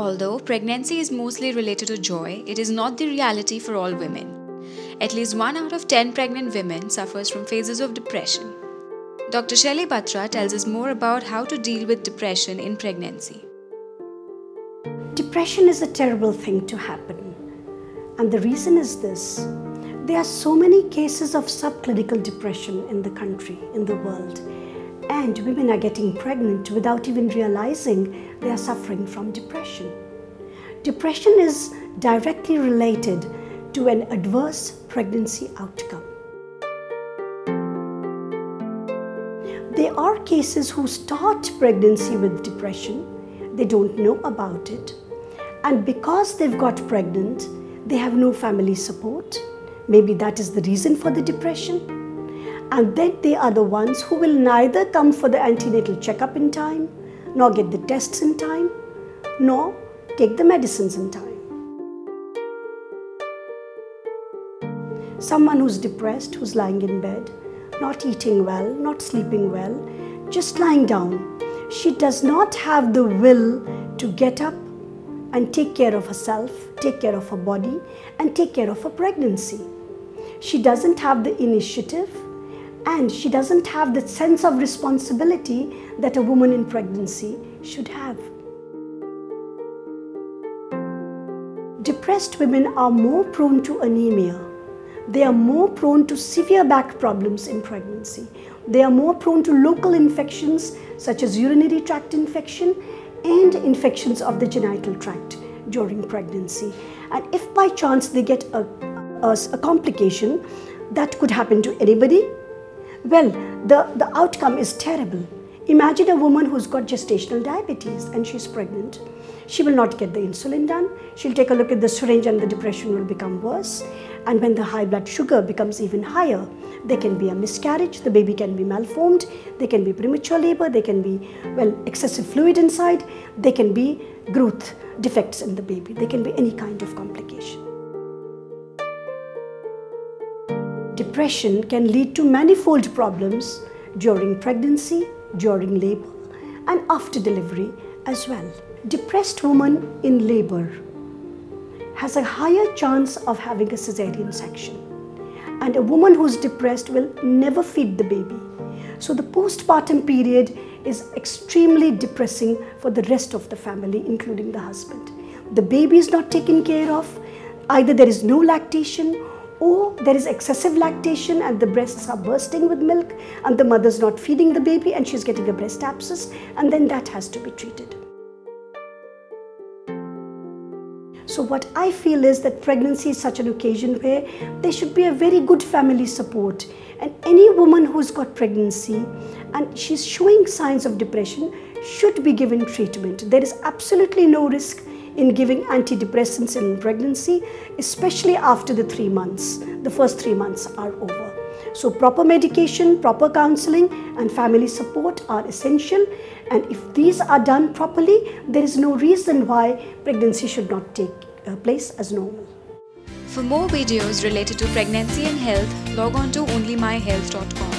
Although pregnancy is mostly related to joy, it is not the reality for all women. At least 1 out of 10 pregnant women suffers from phases of depression. Dr. Shelley Batra tells us more about how to deal with depression in pregnancy. Depression is a terrible thing to happen. And the reason is this. There are so many cases of subclinical depression in the country, in the world. And women are getting pregnant without even realizing they are suffering from depression. Depression is directly related to an adverse pregnancy outcome. There are cases who start pregnancy with depression, they don't know about it, and because they've got pregnant, they have no family support. Maybe that is the reason for the depression. And then they are the ones who will neither come for the antenatal checkup in time, nor get the tests in time, nor take the medicines in time. Someone who's depressed, who's lying in bed, not eating well, not sleeping well, just lying down. She does not have the will to get up and take care of herself, take care of her body, and take care of her pregnancy. She doesn't have the initiative. And she doesn't have the sense of responsibility that a woman in pregnancy should have. Depressed women are more prone to anemia. They are more prone to severe back problems in pregnancy. They are more prone to local infections such as urinary tract infection and infections of the genital tract during pregnancy. And if by chance they get a complication, that could happen to anybody. Well, the outcome is terrible. Imagine a woman who's got gestational diabetes and she's pregnant. She will not get the insulin done. She'll take a look at the syringe and the depression will become worse. And when the high blood sugar becomes even higher, there can be a miscarriage, the baby can be malformed, there can be premature labor, there can be, well, excessive fluid inside, there can be growth defects in the baby, there can be any kind of complication. Depression can lead to manifold problems during pregnancy, during labor, and after delivery as well. Depressed woman in labor has a higher chance of having a cesarean section. And a woman who's depressed will never feed the baby. So the postpartum period is extremely depressing for the rest of the family, including the husband. The baby is not taken care of. Either there is no lactation, or there is excessive lactation and the breasts are bursting with milk and the mother's not feeding the baby and she's getting a breast abscess, and then that has to be treated. So what I feel is that pregnancy is such an occasion where there should be a very good family support, and any woman who's got pregnancy and she's showing signs of depression should be given treatment. There is absolutely no risk in giving antidepressants in pregnancy, especially after the 3 months. The first 3 months are over. So proper medication, proper counseling and family support are essential, and if these are done properly, there is no reason why pregnancy should not take place as normal. For more videos related to pregnancy and health, log on to OnlyMyHealth.com.